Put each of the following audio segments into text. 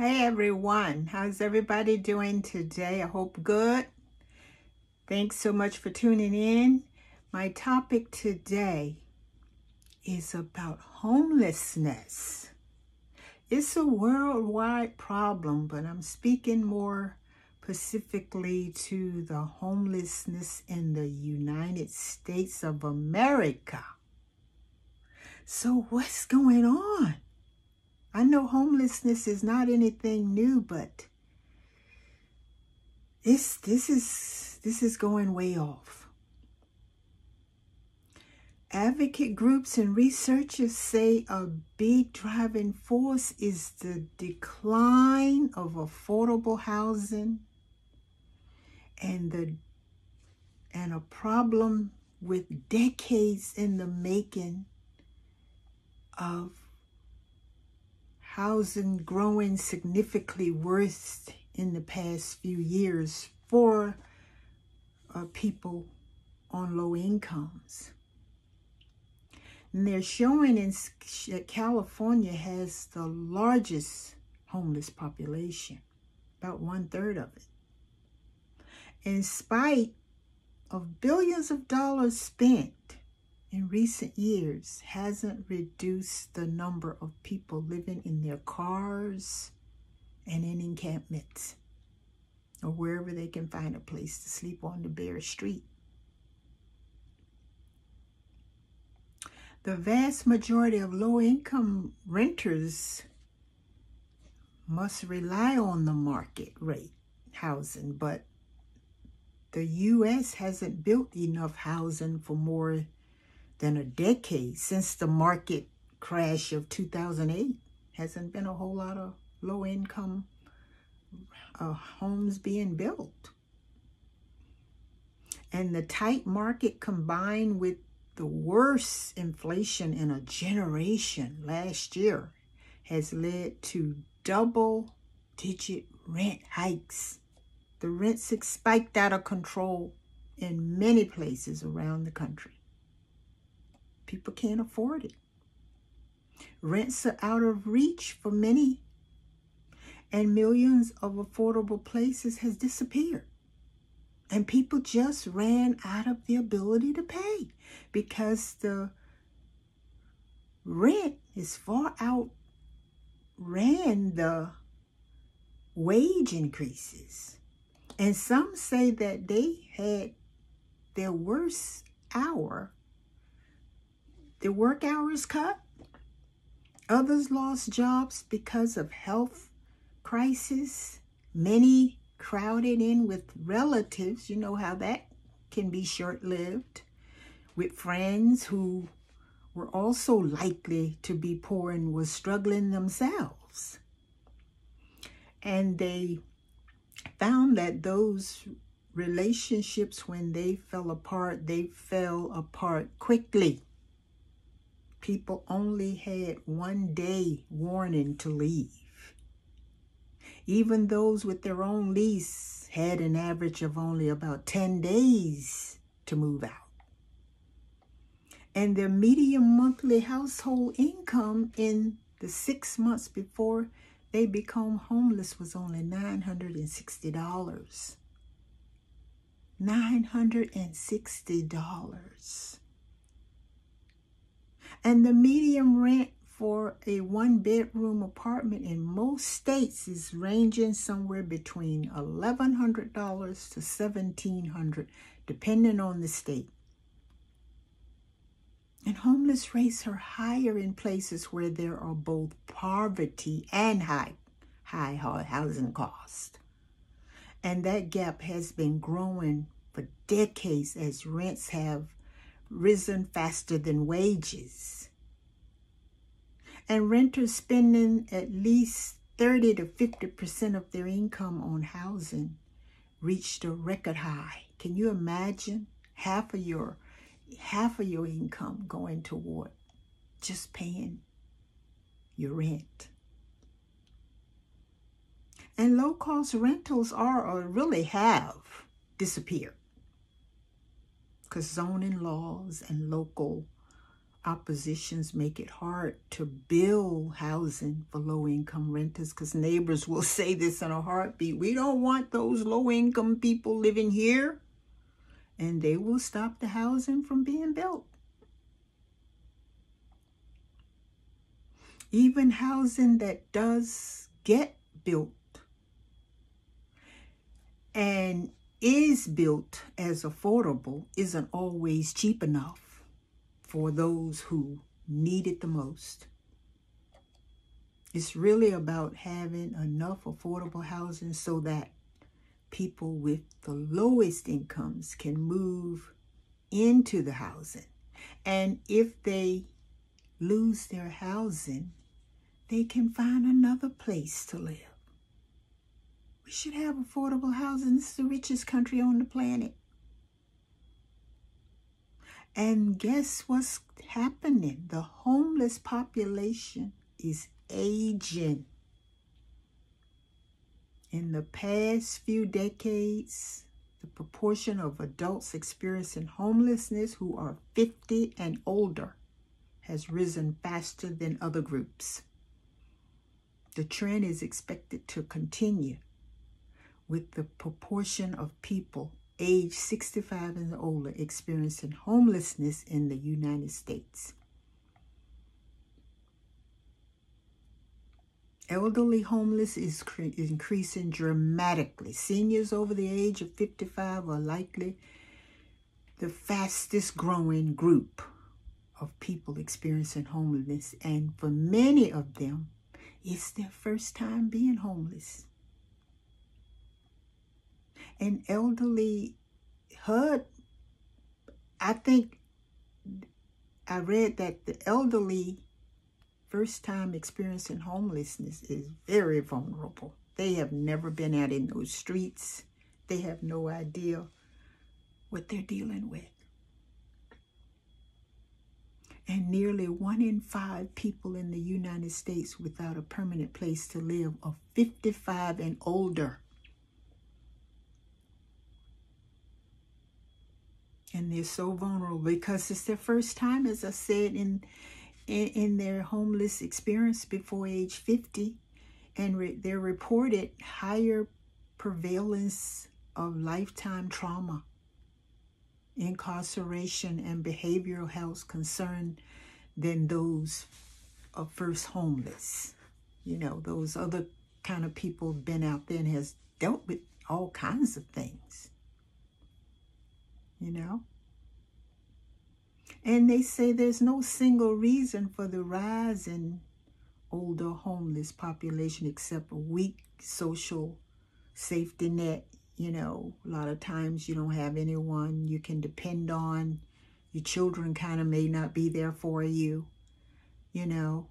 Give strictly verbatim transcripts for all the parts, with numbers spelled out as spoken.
Hey everyone, how's everybody doing today? I hope good. Thanks so much for tuning in. My topic today is about homelessness. It's a worldwide problem, but I'm speaking more specifically to the homelessness in the United States of America. So what's going on? I know homelessness is not anything new, but it's, this is, this is going way off. Advocate groups and researchers say a big driving force is the decline of affordable housing and, the, and a problem with decades in the making of housing growing significantly worse in the past few years for uh, people on low incomes. And they're showing in that California has the largest homeless population, about one third of it. In spite of billions of dollars spent in recent years, hasn't reduced the number of people living in their cars and in encampments or wherever they can find a place to sleep on the bare street. The vast majority of low-income renters must rely on the market rate housing, but the U S hasn't built enough housing for more than a decade since the market crash of two thousand eight. Hasn't been a whole lot of low-income uh, homes being built. And the tight market combined with the worst inflation in a generation last year has led to double-digit rent hikes. The rents spiked out of control in many places around the country. People can't afford it. Rents are out of reach for many, and millions of affordable places has disappeared. And people just ran out of the ability to pay because the rent is far outran the wage increases. And some say that they had their worst hour The work hours cut. Others lost jobs because of health crisis. Many crowded in with relatives. You know how that can be short-lived. With friends who were also likely to be poor and were struggling themselves. And they found that those relationships, when they fell apart, they fell apart quickly. People only had one day warning to leave. Even those with their own lease had an average of only about ten days to move out. And their median monthly household income in the six months before they become homeless was only nine hundred sixty dollars. nine hundred sixty dollars. And the median rent for a one-bedroom apartment in most states is ranging somewhere between eleven hundred dollars to seventeen hundred dollars, depending on the state. And homeless rates are higher in places where there are both poverty and high, high housing costs. And that gap has been growing for decades as rents have risen faster than wages. And renters spending at least thirty to fifty percent of their income on housing reached a record high. Can you imagine half of your half of your income going toward just paying your rent? And low-cost rentals are or really have disappeared, because zoning laws and local oppositions make it hard to build housing for low-income renters, because neighbors will say this in a heartbeat. We don't want those low-income people living here. And they will stop the housing from being built. Even housing that does get built and is built as affordable isn't always cheap enough for those who need it the most. It's really about having enough affordable housing so that people with the lowest incomes can move into the housing. And if they lose their housing, they can find another place to live. We should have affordable housing. This is the richest country on the planet. And guess what's happening? The homeless population is aging. In the past few decades, the proportion of adults experiencing homelessness who are fifty and older has risen faster than other groups. The trend is expected to continue, with the proportion of people age sixty-five and older experiencing homelessness in the United States. Elderly homeless is increasing dramatically. Seniors over the age of fifty-five are likely the fastest growing group of people experiencing homelessness. And for many of them, it's their first time being homeless. And elderly H U D, I think I read that the elderly first time experiencing homelessness is very vulnerable. They have never been out in those streets. They have no idea what they're dealing with. And nearly one in five people in the United States without a permanent place to live are fifty-five and older. And they're so vulnerable because it's their first time, as I said, in in, in their homeless experience before age fifty. And re they're reported higher prevalence of lifetime trauma, incarceration, and behavioral health concern than those of first homeless. You know, those other kind of people have been out there and has dealt with all kinds of things. You know? And they say there's no single reason for the rise in older homeless population except a weak social safety net. You know, a lot of times you don't have anyone you can depend on. Your children kind of may not be there for you. You know,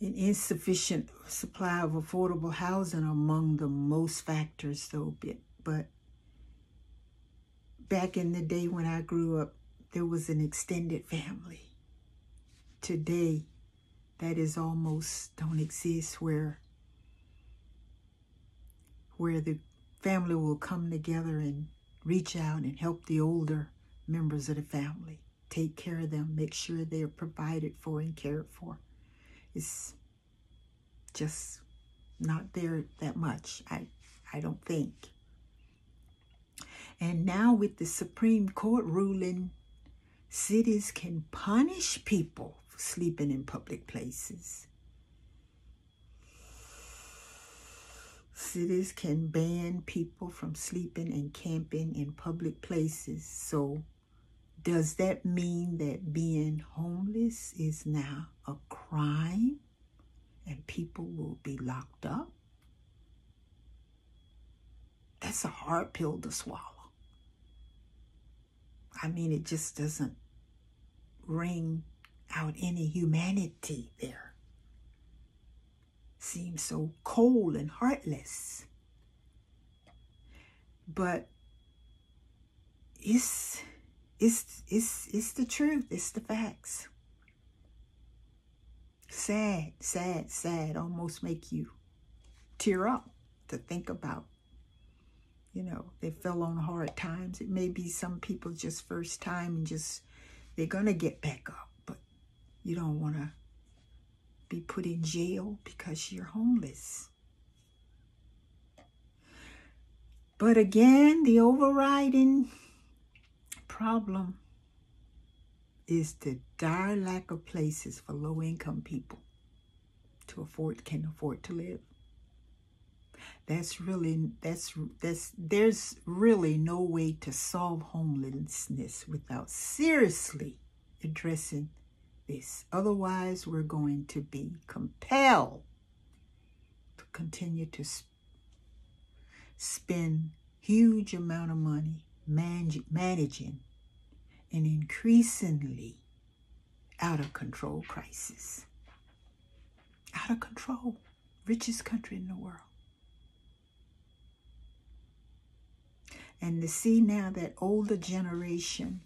an insufficient supply of affordable housing among the most factors, though, but back in the day when I grew up, there was an extended family. Today, that is almost don't exist, where, where the family will come together and reach out and help the older members of the family, take care of them, make sure they are provided for and cared for. It's just not there that much, I, I don't think. And now with the Supreme Court ruling, cities can punish people for sleeping in public places. Cities can ban people from sleeping and camping in public places. So does that mean that being homeless is now a crime and people will be locked up? That's a hard pill to swallow. I mean, it just doesn't ring out any humanity there. Seems so cold and heartless. But it's, it's, it's, it's the truth. It's the facts. Sad, sad, sad. Almost make you tear up to think about. You know, they fell on hard times. It may be some people just first time and just They're going to get back up, but you don't want to be put in jail because you're homeless. But again, the overriding problem is the dire lack of places for low-income people to afford, can afford to live. That's really, that's, that's, there's really no way to solve homelessness without seriously addressing this. Otherwise, we're going to be compelled to continue to sp spend huge amount of money manage managing an increasingly out of control crisis. Out of control. Richest country in the world. And to see now that older generation,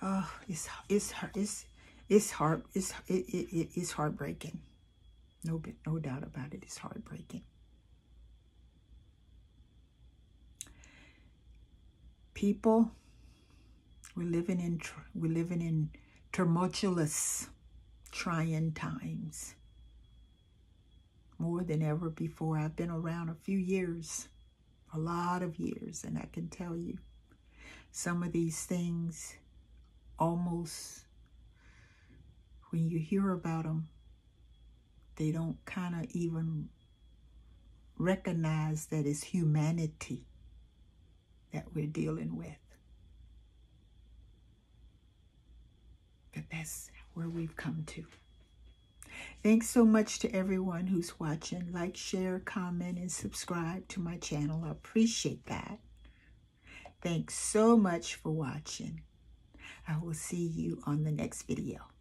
oh, it's it's it's it's heart it's it it, it it's heartbreaking. No bit, no doubt about it. It's heartbreaking. People, we're living in we're living in tumultuous, trying times. More than ever before. I've been around a few years. A lot of years, and I can tell you some of these things, almost when you hear about them, they don't kind of even recognize that it's humanity that we're dealing with. But that's where we've come to. Thanks so much to everyone who's watching. Like, share, comment, and subscribe to my channel. I appreciate that. Thanks so much for watching. I will see you on the next video.